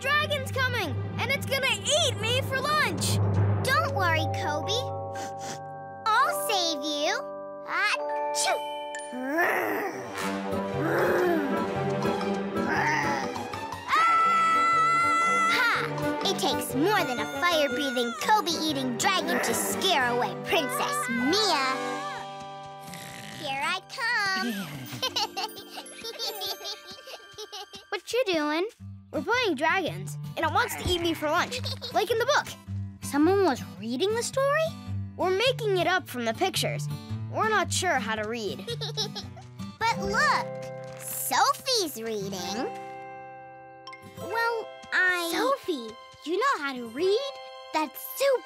dragon's coming, and it's gonna eat me for lunch. Don't worry, Kobe. I'll save you. Ha! It takes more than a fire-breathing, Kobe-eating dragon to scare away Princess Mia. Here I come. What you doing? We're playing dragons, and it wants to eat me for lunch, like in the book. Someone was reading the story? We're making it up from the pictures. We're not sure how to read. But look, Sofie's reading. Well, Sofie, you know how to read? That's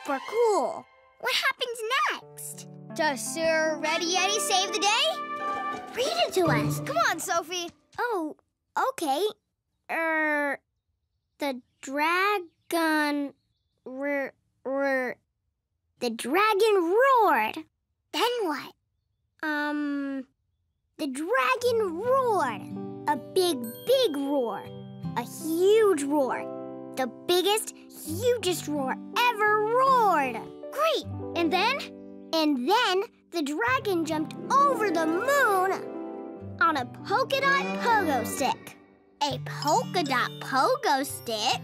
super cool. What happens next? Does Sir Ready Eddie save the day? Read it to us. Come on, Sofie. Oh, okay. The dragon the dragon roared. Then what? The dragon roared. A big, big roar. A huge roar. The biggest, hugest roar ever roared. Great. And then? And then the dragon jumped over the moon on a polka dot pogo stick. A polka dot pogo stick?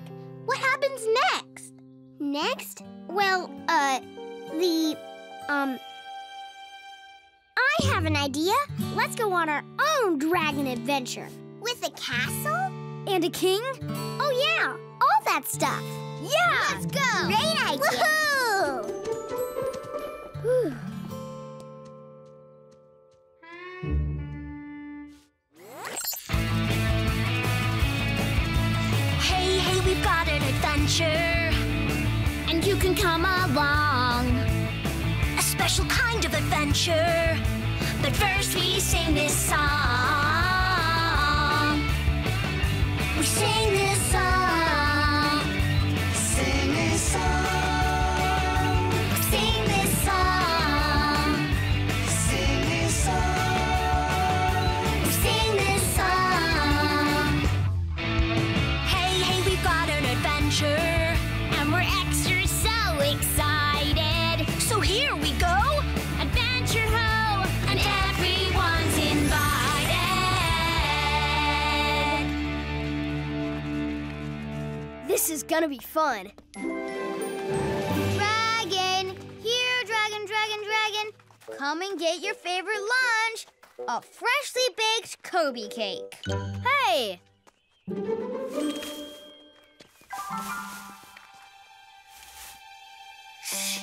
What happens next? Next? Well, I have an idea. Let's go on our own dragon adventure. With a castle? And a king? Oh, yeah. All that stuff. Yeah. Let's go. Great idea. Woohoo! We've got an adventure, and you can come along. A special kind of adventure, but first we sing this song. We sing this song. Sing this song. Sing this song. Sing this song. Sing this song. Hey, hey, we've got an adventure, and we're extra so excited. So here we go, adventure ho, and everyone's invited. This is gonna be fun. Dragon, here, dragon, dragon, dragon. Come and get your favorite lunch, a freshly baked Kobe cake. Hey! Shh.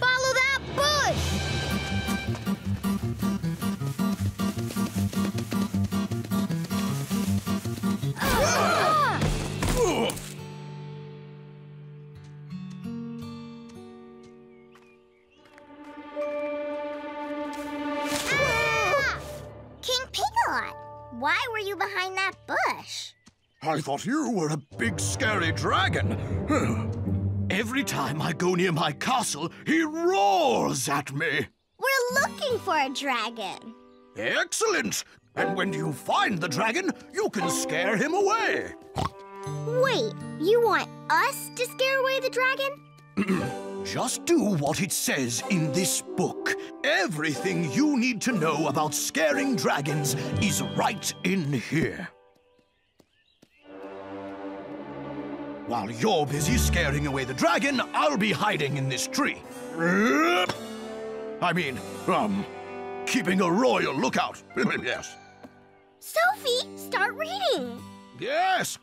Follow that bush. Why were you behind that bush? I thought you were a big, scary dragon. Every time I go near my castle, he roars at me. We're looking for a dragon. Excellent. And when you find the dragon, you can scare him away. Wait, you want us to scare away the dragon? Just do what it says in this book. Everything you need to know about scaring dragons is right in here. While you're busy scaring away the dragon, I'll be hiding in this tree. I mean, keeping a royal lookout. Yes. Sofie, start reading. Yes.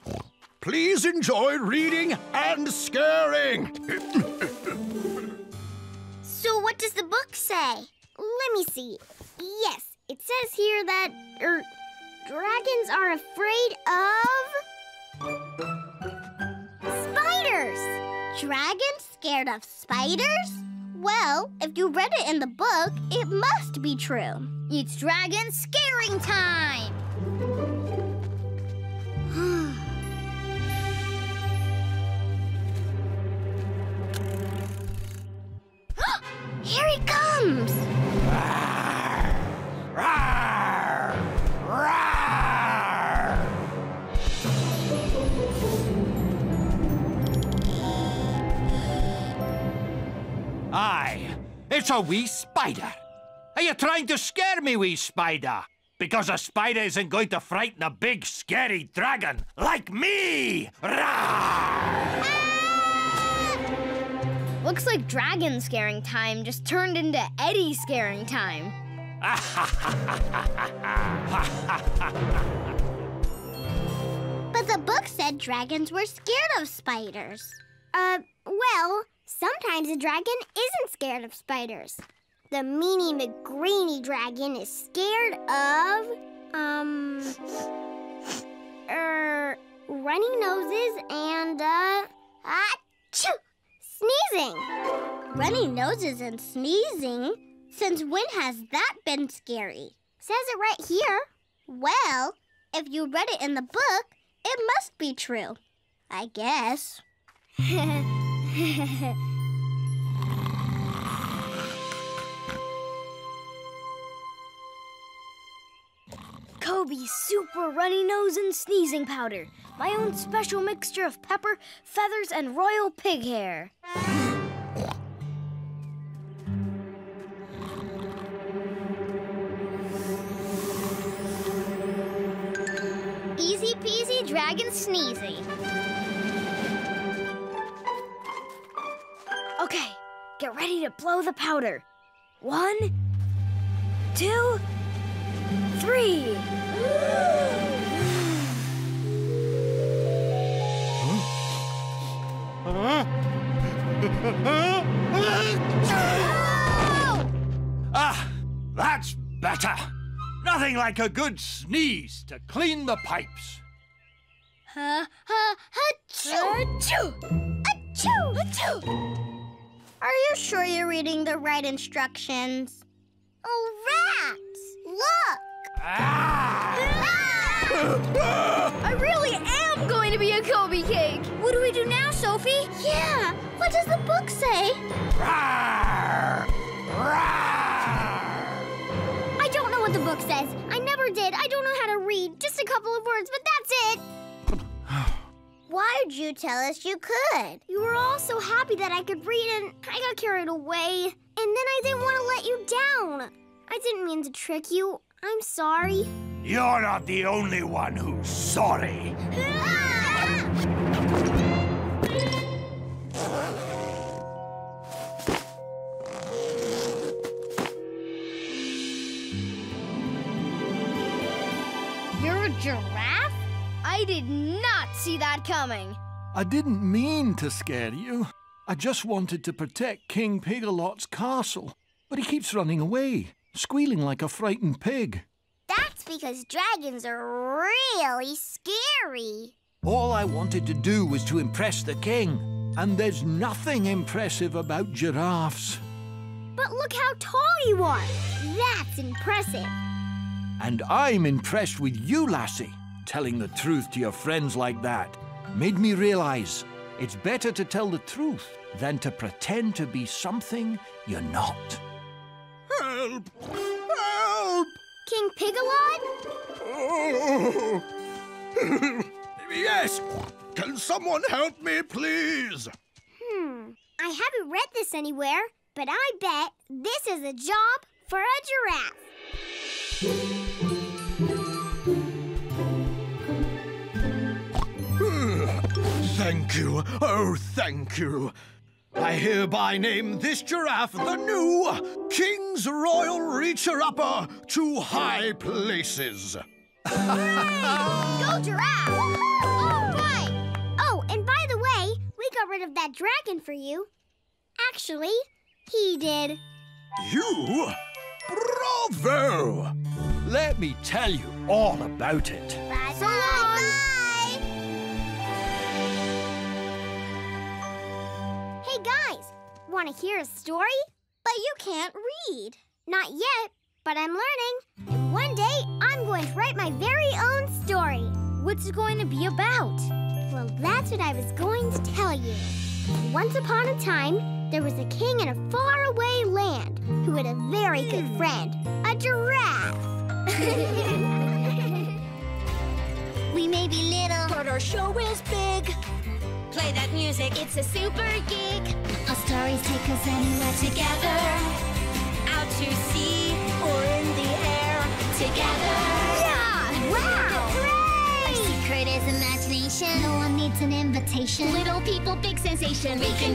Please enjoy reading and scaring. So what does the book say? Let me see. Yes, it says here that dragons are afraid of spiders. Dragons scared of spiders? Well, if you read it in the book, it must be true. It's dragon scaring time. Here he comes! It's a wee spider. Are you trying to scare me, wee spider? Because a spider isn't going to frighten a big, scary dragon like me! Ah! Looks like dragon scaring time just turned into Eddie scaring time. But the book said dragons were scared of spiders. Well, sometimes a dragon isn't scared of spiders. The meanie McGreeny dragon is scared of, running noses and, achoo! Sneezing. Running noses and sneezing? Since when has that been scary? Says it right here. Well, if you read it in the book, it must be true, I guess. Kobe's super runny nose and sneezing powder. My own special mixture of pepper, feathers, and royal pig hair. Easy peasy dragon sneezy. Okay, get ready to blow the powder. 1, 2, 3. Ah, that's better. Nothing like a good sneeze to clean the pipes. Achoo! Achoo! Achoo! Are you sure you're reading the right instructions? Oh, rats! Look! I really am going to be a Kobe cake! What do we do now, Sofie? Yeah, what does the book say? Rawr! Rawr! I don't know what the book says. I never did. I don't know how to read. Just a couple of words, but that's it. Why'd you tell us you could? You were all so happy that I could read and I got carried away. And then I didn't want to let you down. I didn't mean to trick you. I'm sorry. You're not the only one who's sorry. You're a giraffe? I did not see that coming. I didn't mean to scare you. I just wanted to protect King Pig-a-Lot's castle. But he keeps running away, squealing like a frightened pig. That's because dragons are really scary. All I wanted to do was to impress the king, and there's nothing impressive about giraffes. But look how tall you are. That's impressive. And I'm impressed with you, lassie. Telling the truth to your friends like that made me realize it's better to tell the truth than to pretend to be something you're not. Help! Help! King Pig-a-Lot? Yes! Can someone help me, please? I haven't read this anywhere, but I bet this is a job for a giraffe. Thank you. Oh, thank you. I hereby name this giraffe the new King's Royal Reacher-Upper to High Places. Go giraffe! All right! Oh, and by the way, we got rid of that dragon for you. Actually, he did. You? Bravo! Let me tell you all about it. Bye, so long! Bye. Hey guys, want to hear a story? But you can't read. Not yet, but I'm learning. And one day, I'm going to write my very own story. What's it going to be about? Well, that's what I was going to tell you. Once upon a time, there was a king in a faraway land who had a very good friend, a giraffe. We may be little, but our show is big. Play that music, it's a super gig. stories take us anywhere together. Out to sea or in the air together. Yeah! Wow! Hooray! Our secret is imagination. No one needs an invitation. Little people, big sensation. We can